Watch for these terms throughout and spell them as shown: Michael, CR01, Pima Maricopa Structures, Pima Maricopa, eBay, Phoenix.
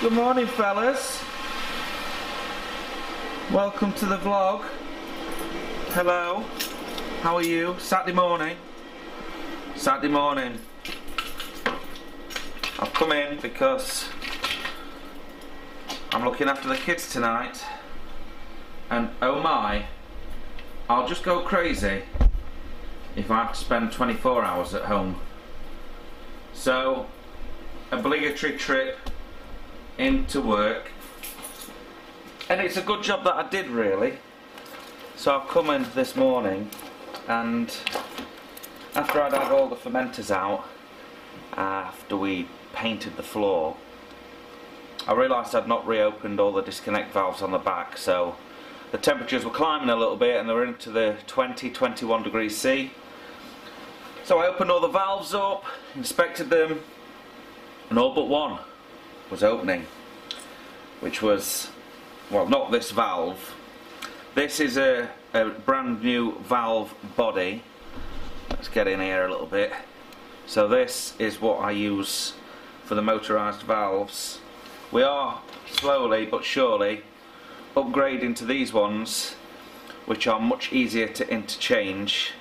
Good morning, fellas. Welcome to the vlog. Hello. How are you? Saturday morning. Saturday morning. I've come in because I'm looking after the kids tonight, and oh my, I'll just go crazy if I have to spend 24 hours at home. So, obligatory trip into work, and it's a good job that I did, really. So I've come in this morning, and after I'd had all the fermenters out, after we painted the floor, I realised I'd not reopened all the disconnect valves on the back, so the temperatures were climbing a little bit and they were into the 20-21 degrees C. So I opened all the valves up, inspected them, and all but one was opening, which was, well, not this valve. This is a brand new valve body. Let's get in here a little bit. So this is what I use for the motorised valves. We are slowly but surely upgrading to these ones, which are much easier to interchange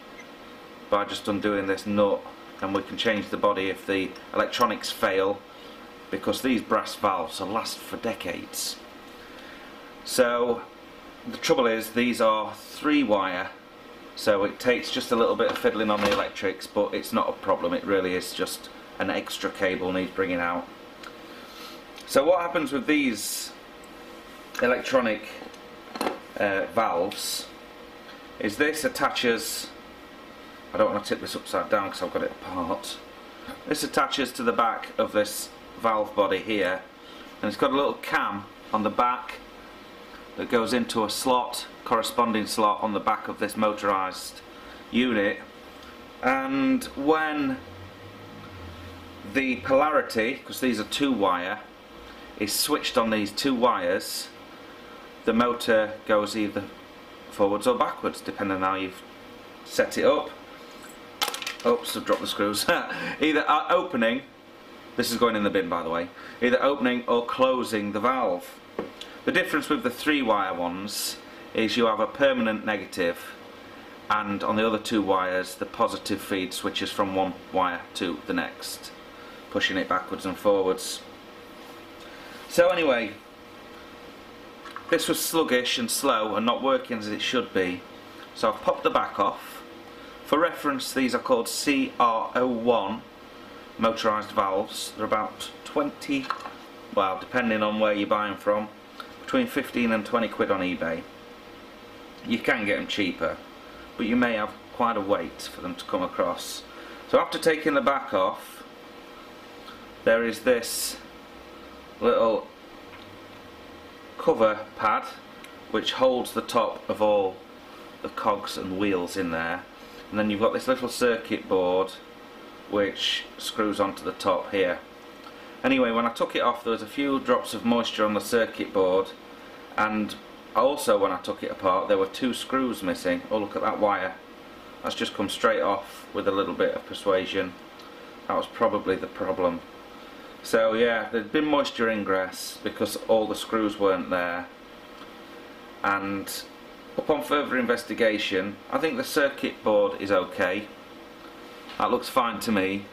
by just undoing this nut, and we can change the body if the electronics fail, because these brass valves will last for decades. So the trouble is, these are 3-wire, so it takes just a little bit of fiddling on the electrics, but it's not a problem. It really is just an extra cable needs bringing out. So what happens with these electronic valves is this attaches, I don't want to tip this upside down because I've got it apart, this attaches to the back of this valve body here, and it's got a little cam on the back that goes into a slot, corresponding slot on the back of this motorised unit, and when the polarity, because these are 2-wire, is switched on these 2 wires, the motor goes either forwards or backwards, depending on how you've set it up. Oops, I've dropped the screws. Either opening, this is going in the bin by the way, either opening or closing the valve. The difference with the 3-wire ones is you have a permanent negative, and on the other 2 wires the positive feed switches from one wire to the next, pushing it backwards and forwards. So anyway, this was sluggish and slow and not working as it should be, so I've popped the back off. For reference, these are called CR01 motorised valves. They're about 20, well, depending on where you buy them from, between 15 and 20 quid on eBay. You can get them cheaper, but you may have quite a wait for them to come across. So after taking the back off, there is this little cover pad which holds the top of all the cogs and wheels in there, and then you've got this little circuit board which screws onto the top here. Anyway, when I took it off, there was a few drops of moisture on the circuit board, and also when I took it apart there were 2 screws missing. Oh, look at that wire, that's just come straight off with a little bit of persuasion. That was probably the problem. So yeah, there'd been moisture ingress because all the screws weren't there, and upon further investigation I think the circuit board is okay. That looks fine to me.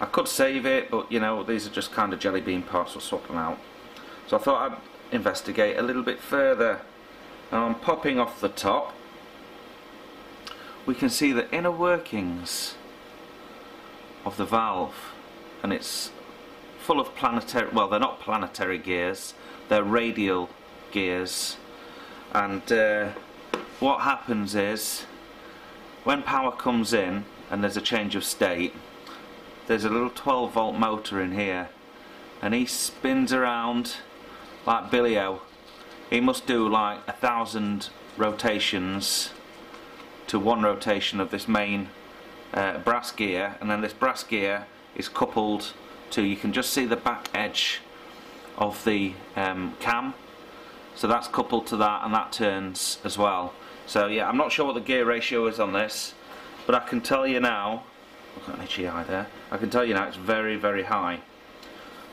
I could save it, but you know, these are just kind of jelly bean parts, we'll swap them out. So I thought I'd investigate a little bit further, and on popping off the top we can see the inner workings of the valve, and it's full of planetary, well, they're not planetary gears, they're radial gears, and what happens is when power comes in and there's a change of state, there's a little 12-volt motor in here, and he spins around like Billy-O. He must do like 1,000 rotations to one rotation of this main brass gear, and then this brass gear is coupled to, you can just see the back edge of the cam, so that's coupled to that, and that turns as well. So yeah, I'm not sure what the gear ratio is on this, but I can tell you now, I've got an itchy eye there, I can tell you now it's very, very high.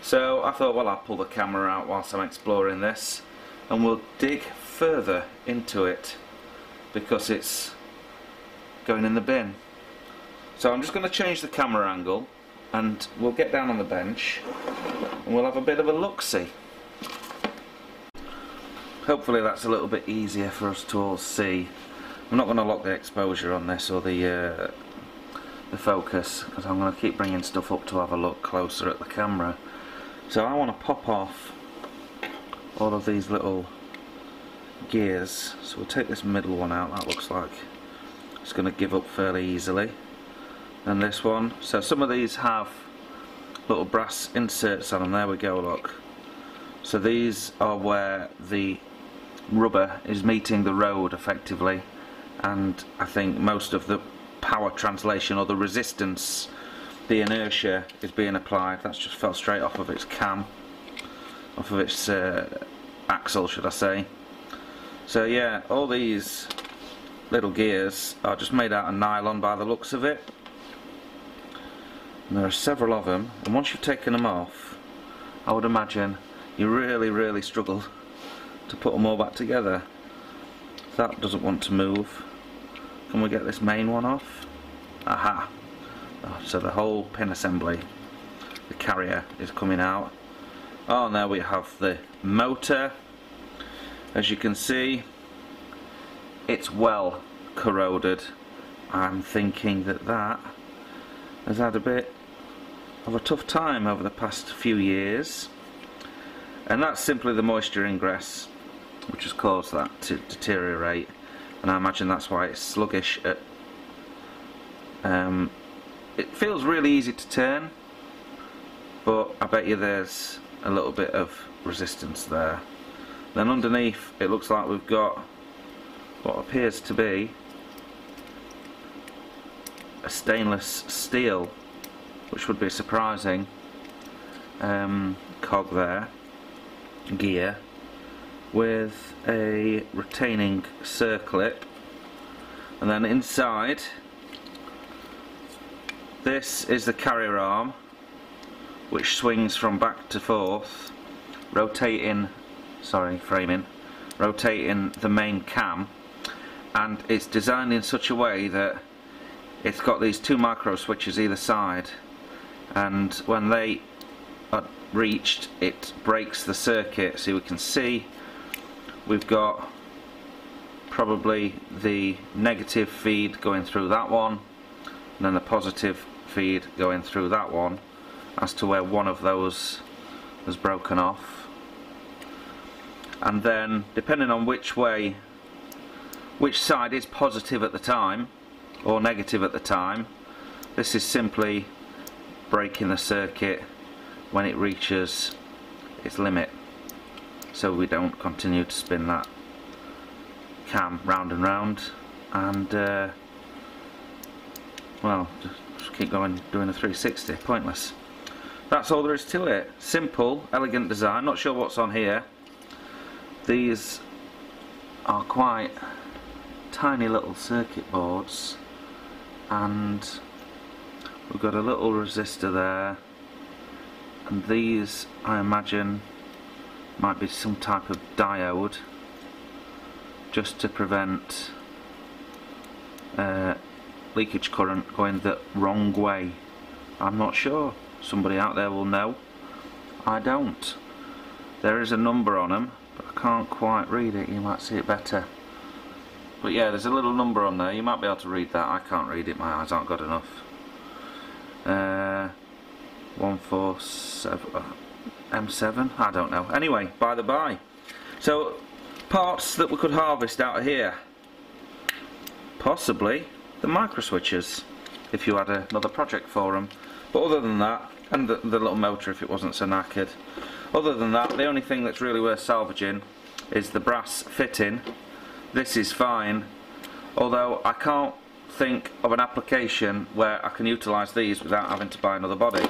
So I thought, well, I'll pull the camera out whilst I'm exploring this and we'll dig further into it because it's going in the bin. So I'm just going to change the camera angle and we'll get down on the bench and we'll have a bit of a look-see. Hopefully that's a little bit easier for us to all see. I'm not going to lock the exposure on this or the focus, because I'm going to keep bringing stuff up to have a look closer at the camera. So I want to pop off all of these little gears. So we'll take this middle one out. That looks like it's going to give up fairly easily. And this one. So some of these have little brass inserts on them. There we go, look. So these are where the rubber is meeting the road effectively, and I think most of the power translation or the resistance, the inertia, is being applied. That's just fell straight off of its cam, off of its axle, should I say. So yeah, all these little gears are just made out of nylon by the looks of it, and there are several of them, and once you've taken them off, I would imagine you really struggle to put them all back together. That doesn't want to move. Can we get this main one off? Aha! So the whole pin assembly, the carrier, is coming out. Oh, and there we have the motor. As you can see, it's well corroded. I'm thinking that that has had a bit of a tough time over the past few years, and that's simply the moisture ingress which has caused that to deteriorate, and I imagine that's why it's sluggish. It feels really easy to turn, but I bet you there's a little bit of resistance there. Then underneath it looks like we've got what appears to be a stainless steel, which would be surprising, cog there, gear, with a retaining circlip, and then inside this is the carrier arm, which swings from back to forth, rotating the main cam, and it's designed in such a way that it's got these two micro switches either side, and when they are reached it breaks the circuit. So we can see we've got probably the negative feed going through that one and then the positive feed going through that one, as to where one of those was broken off. And then depending on which side is positive at the time or negative at the time, this is simply breaking the circuit when it reaches its limit, so we don't continue to spin that cam round and round, and well, just keep going doing a 360, pointless. That's all there is to it. Simple, elegant design. Not sure what's on here. These are quite tiny little circuit boards, and we've got a little resistor there, and these I imagine might be some type of diode, just to prevent leakage current going the wrong way. I'm not sure, somebody out there will know. I don't. There is a number on them, but I can't quite read it. You might see it better. But yeah, there's a little number on there, you might be able to read that. I can't read it, my eyes aren't good enough. 147 M7, I don't know. Anyway, by the by, so parts that we could harvest out of here, possibly the micro switches if you had another project for them. But other than that, and the little motor if it wasn't so knackered, other than that, the only thing that's really worth salvaging is the brass fitting. This is fine, although I can't think of an application where I can utilise these without having to buy another body.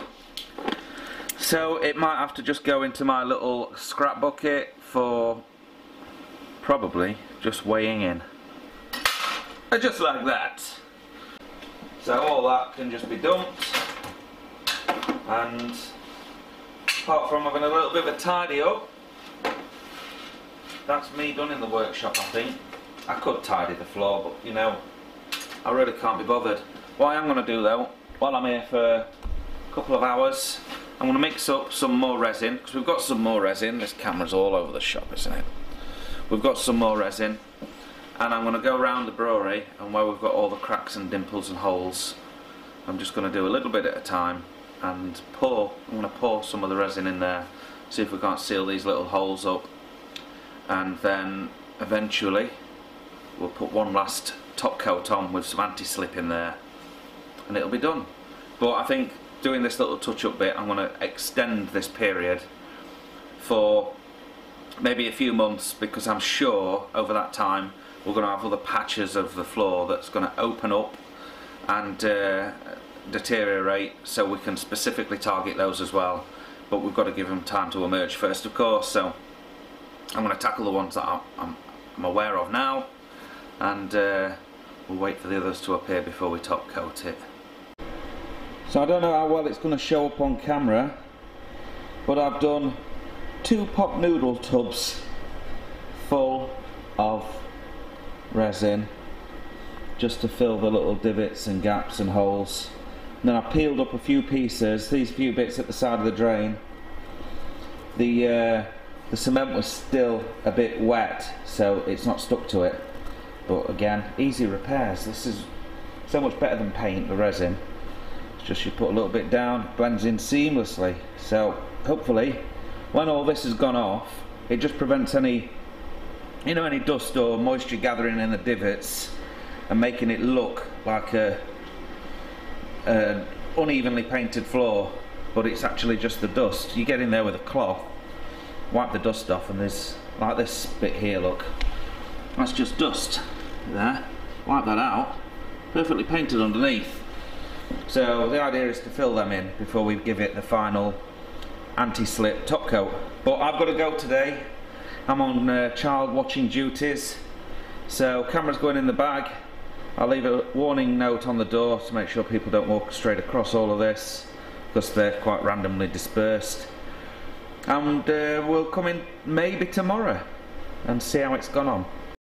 So it might have to just go into my little scrap bucket for probably just weighing in. And just like that. So all that can just be dumped, and apart from having a little bit of a tidy up. That's me done in the workshop, I think. I could tidy the floor, but you know, I really can't be bothered. What I am going to do though, while I'm here for a couple of hours, I'm going to mix up some more resin, because we've got some more resin. This camera's all over the shop, isn't it? We've got some more resin, and I'm going to go around the brewery and where we've got all the cracks and dimples and holes, I'm just going to do a little bit at a time and pour. I'm going to pour some of the resin in there, see if we can't seal these little holes up, and then eventually we'll put one last top coat on with some anti-slip in there and it'll be done. But I think doing this little touch-up bit, I'm going to extend this period for maybe a few months, because I'm sure over that time we're going to have other patches of the floor that's going to open up and deteriorate, so we can specifically target those as well. But we've got to give them time to emerge first, of course, so I'm going to tackle the ones that I'm aware of now, and we'll wait for the others to appear before we top coat it. So I don't know how well it's going to show up on camera, but I've done 2 pop noodle tubs full of resin just to fill the little divots and gaps and holes. And then I peeled up a few pieces, these few bits at the side of the drain. The cement was still a bit wet, so it's not stuck to it. But again, easy repairs. This is so much better than paint, the resin. It's just you put a little bit down, blends in seamlessly. So hopefully when all this has gone off, it just prevents any, you know, any dust or moisture gathering in the divots and making it look like an unevenly painted floor, but it's actually just the dust. You get in there with a cloth, wipe the dust off, and there's like this bit here, look, that's just dust there. Wipe that out, perfectly painted underneath. So the idea is to fill them in before we give it the final anti-slip top coat. But I've got to go today. I'm on child watching duties, so camera's going in the bag. I'll leave a warning note on the door to make sure people don't walk straight across all of this, because they're quite randomly dispersed. And we'll come in maybe tomorrow and see how it's gone on.